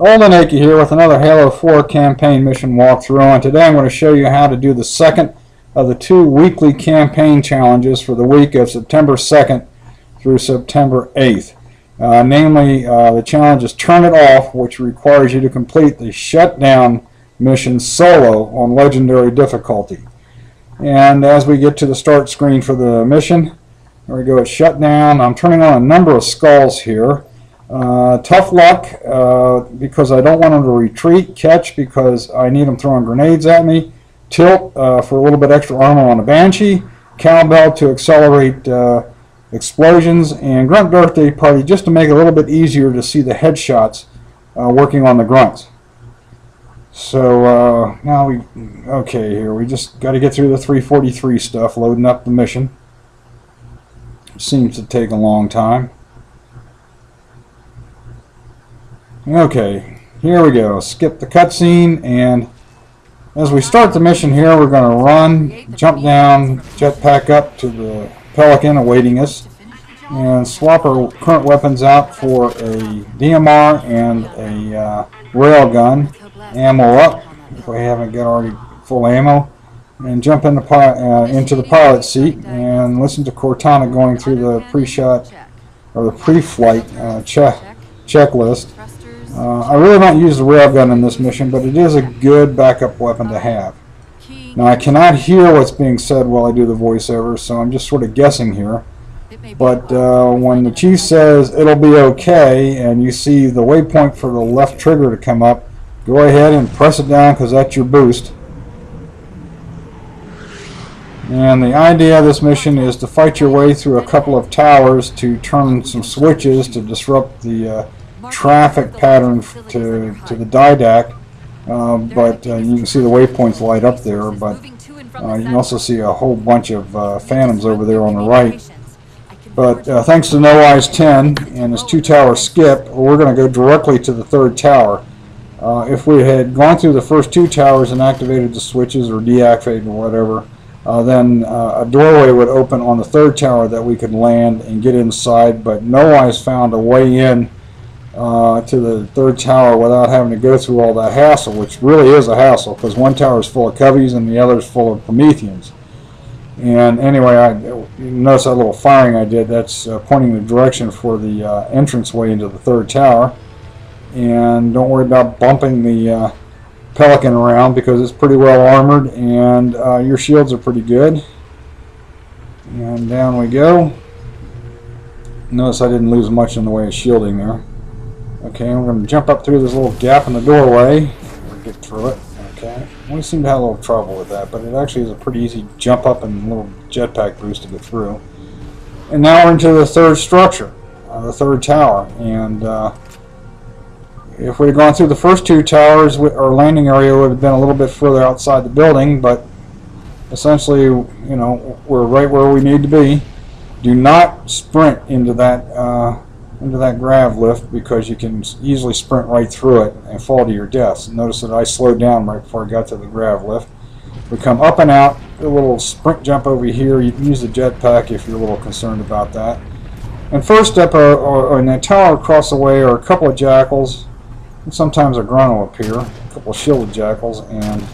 OldnAchy here with another Halo 4 campaign mission walkthrough, and today I'm going to show you how to do the second of the two weekly campaign challenges for the week of September 2nd through September 8th. Namely, the challenge is Turn It Off, which requires you to complete the Shutdown mission solo on Legendary difficulty. And as we get to the start screen for the mission, there we go at Shutdown. I'm turning on a number of skulls here. Tough Luck, because I don't want them to retreat. Catch, because I need them throwing grenades at me. Tilt, for a little bit extra armor on a Banshee. Cowbell, to accelerate explosions. And Grunt Birthday Party, just to make it a little bit easier to see the headshots working on the grunts. So now we just got to get through the 343 stuff, loading up the mission. Seems to take a long time. Okay, here we go. Skip the cutscene, and as we start the mission here, we're going to run, jump down, jetpack up to the Pelican awaiting us, and swap our current weapons out for a DMR and a railgun. Ammo up, if we haven't got already full ammo, and jump into the pilot seat and listen to Cortana going through the pre-shot or the pre-flight checklist. I really don't use the railgun in this mission, but it is a good backup weapon to have. Now, I cannot hear what's being said while I do the voiceover, so I'm just sort of guessing here. But when the chief says it'll be okay, and you see the waypoint for the left trigger to come up, go ahead and press it down, because that's your boost. And the idea of this mission is to fight your way through a couple of towers to turn some switches to disrupt the traffic pattern to the didact, but you can see the waypoints light up there, but you can also see a whole bunch of phantoms over there on the right. But thanks to NoWise 10 and his two-tower skip, we're going to go directly to the third tower. If we had gone through the first two towers and activated the switches or deactivated or whatever, then a doorway would open on the third tower that we could land and get inside, but NoWise found a way in to the third tower without having to go through all that hassle, which really is a hassle, because one tower is full of coveys and the other is full of Prometheans. And anyway, you notice that little firing I did, that's pointing the direction for the entranceway into the third tower. And don't worry about bumping the Pelican around, because it's pretty well armored and your shields are pretty good. And down we go. Notice I didn't lose much in the way of shielding there. Okay, and we're going to jump up through this little gap in the doorway. We'll get through it. Okay, we seem to have a little trouble with that, but it actually is a pretty easy jump up and little jetpack boost to get through. And now we're into the third structure, the third tower, and if we had gone through the first two towers, our landing area would have been a little bit further outside the building, but essentially, you know, we're right where we need to be. Do not sprint into that grav lift, because you can easily sprint right through it and fall to your death. Notice that I slowed down right before I got to the grav lift. We come up and out, a little sprint jump over here. You can use the jetpack if you're a little concerned about that. And first up in that tower across the way are a couple of jackals. And sometimes a grunt will appear, a couple of shielded jackals, and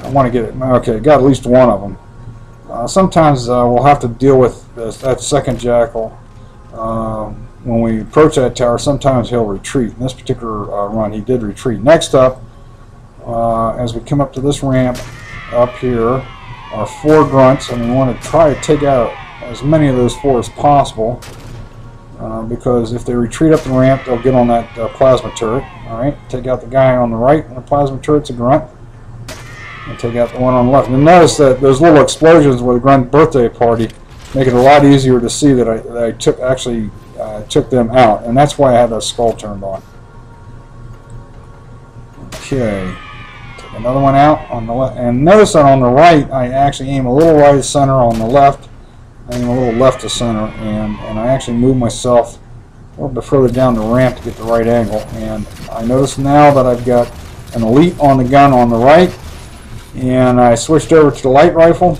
I want to get it. Okay, got at least one of them. Sometimes we'll have to deal with that second jackal. When we approach that tower, sometimes he'll retreat. In this particular run, he did retreat. Next up, as we come up to this ramp up here, are four grunts, and we want to try to take out as many of those four as possible. Because if they retreat up the ramp, they'll get on that plasma turret. Alright, take out the guy on the right, and the plasma turret's a grunt. And take out the one on the left. And notice that those little explosions with the Grunt Birthday Party make it a lot easier to see that I actually took them out. And that's why I had that skull turned on. Okay, take another one out on the left. And notice that on the right, I actually aim a little right of center, on the left I'm a little left to center, and I actually move myself a little bit further down the ramp to get the right angle. And I notice now that I've got an elite on the gun on the right, and I switched over to the light rifle.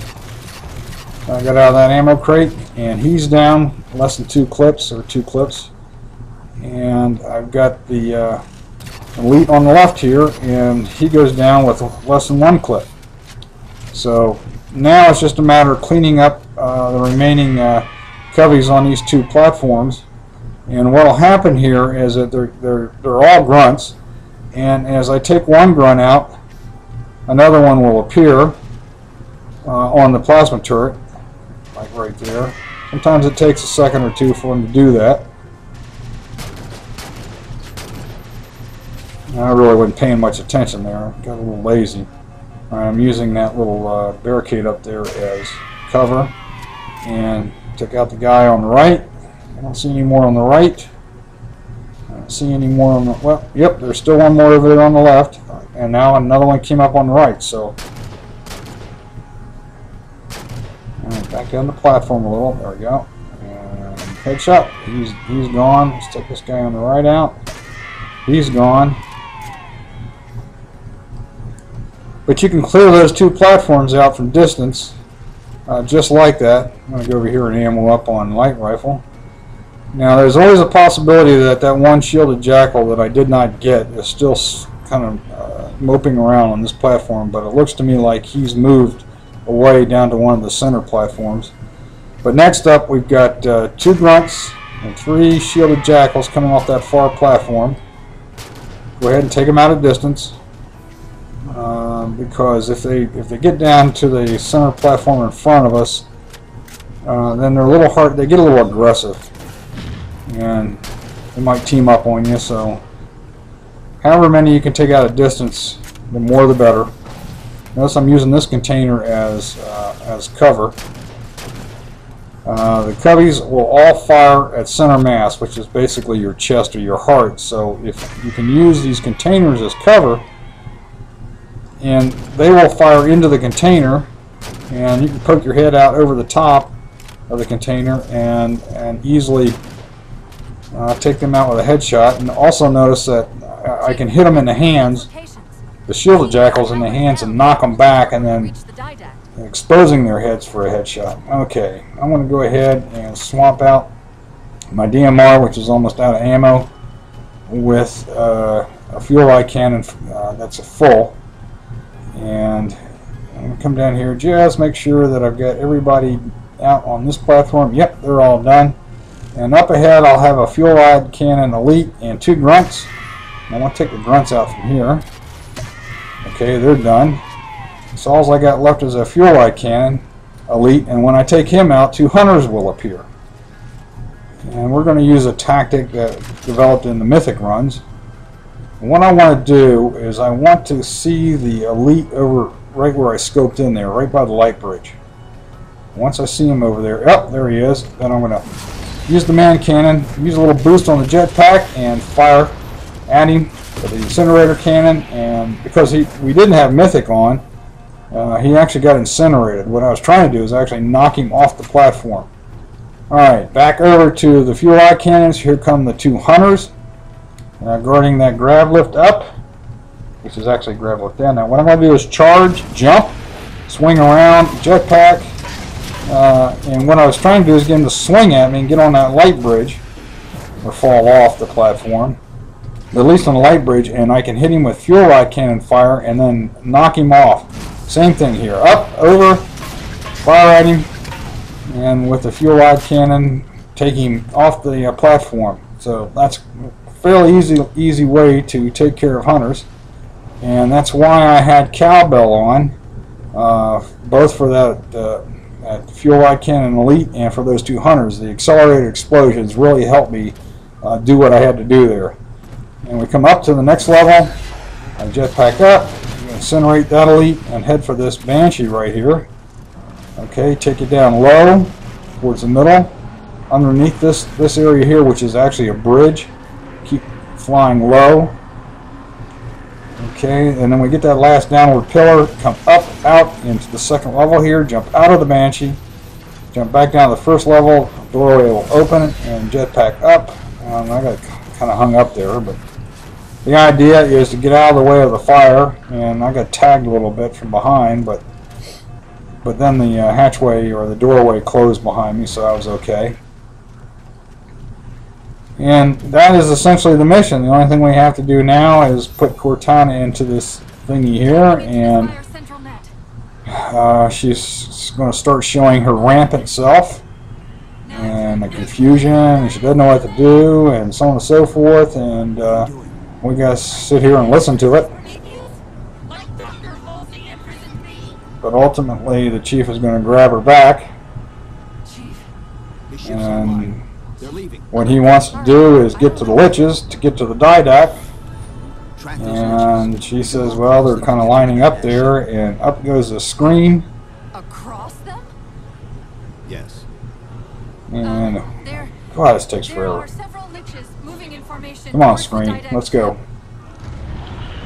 I got out of that ammo crate, and he's down less than two clips, and I've got the elite on the left here, and he goes down with less than one clip. So now it's just a matter of cleaning up the remaining coveys on these two platforms. And what will happen here is that they're all grunts, and as I take one grunt out, another one will appear on the plasma turret, like right there. Sometimes it takes a second or two for them to do that. I really wasn't paying much attention there. Got a little lazy. I'm using that little barricade up there as cover, and took out the guy on the right. I don't see any more on the right. I don't see any more on the well. Yep, there's still one more over there on the left, and now another one came up on the right. So back down the platform a little. There we go. And headshot. He's gone. Let's take this guy on the right out. He's gone. But you can clear those two platforms out from distance just like that. I'm going to go over here and ammo up on light rifle. Now there's always a possibility that that one shielded jackal that I did not get is still kind of moping around on this platform, but it looks to me like he's moved away down to one of the center platforms. But next up we've got two grunts and three shielded jackals coming off that far platform. Go ahead and take them out at distance. Because if they get down to the center platform in front of us, then they're a little hard. They get a little aggressive, and they might team up on you. So, however many you can take out at distance, the more the better. Notice I'm using this container as cover. The coveys will all fire at center mass, which is basically your chest or your heart. So, if you can use these containers as cover, and they will fire into the container, and you can poke your head out over the top of the container and easily take them out with a headshot. And also notice that I can hit them in the hands, the shielded jackals in the hands, and knock them back, and then exposing their heads for a headshot. Okay, I'm going to go ahead and swap out my DMR, which is almost out of ammo, with a Fuel Rod cannon that's a full. And I'm going to come down here, just make sure that I've got everybody out on this platform. Yep, they're all done. And up ahead I'll have a Fuel Rod cannon elite and two grunts. I want to take the grunts out from here. Okay, they're done. So all I got left is a Fuel Rod cannon elite, and when I take him out, two hunters will appear. And we're going to use a tactic that developed in the Mythic runs. What I want to do is I want to see the elite over right where I scoped in there, right by the light bridge. Once I see him over there, oh, there he is, then I'm going to use the man cannon, use a little boost on the jetpack, and fire at him with the incinerator cannon. And because we didn't have Mythic on, he actually got incinerated. What I was trying to do is actually knock him off the platform. Alright, back over to the Fuel Rod cannons. Here come the two hunters. Guarding that grab lift up, which is actually grab lift down. Now what I'm going to do is charge, jump, swing around, jetpack, and what I was trying to do is get him to swing at me and get on that light bridge or fall off the platform, but at least on the light bridge, and I can hit him with Fuel Rod cannon fire and then knock him off. Same thing here, up, over, fire at him, and with the Fuel Rod cannon take him off the platform. So that's fairly easy way to take care of hunters, and that's why I had Cowbell on, both for that Fuel Rod cannon elite and for those two hunters. The accelerated explosions really helped me do what I had to do there. And we come up to the next level. I jetpack up, incinerate that elite, and head for this Banshee right here. Okay, take it down low towards the middle, underneath this area here, which is actually a bridge. Keep flying low. Okay, and then we get that last downward pillar, come up out into the second level here, jump out of the Banshee, jump back down to the first level, doorway will open, and jetpack up. I got kind of hung up there, but the idea is to get out of the way of the fire, and I got tagged a little bit from behind, but then the hatchway or the doorway closed behind me, so I was okay. And that is essentially the mission. The only thing we have to do now is put Cortana into this thingy here, and she's going to start showing her rampant self and the confusion, and she doesn't know what to do, and so on and so forth, and we got to sit here and listen to it. But ultimately, the chief is going to grab her back, and what he wants to do is get to the liches, to get to the didact, and she says, well, they're kind of lining up there, and up goes the screen. Across them? Yes. And God, this takes forever. Come on, screen. Let's go.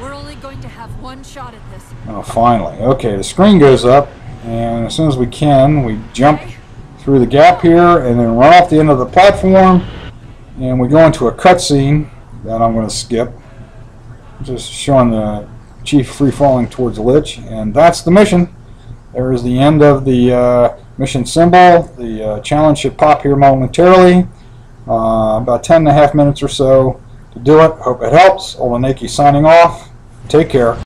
We're only going to have one shot at this. Oh, finally. Okay, the screen goes up, and as soon as we can, we jump through the gap here, and then run off the end of the platform, and we go into a cutscene that I'm going to skip. Just showing the chief free-falling towards the Lich, and that's the mission. There is the end of the mission symbol. The challenge should pop here momentarily, about 10 and a half minutes or so to do it. Hope it helps. OldnAchy signing off. Take care.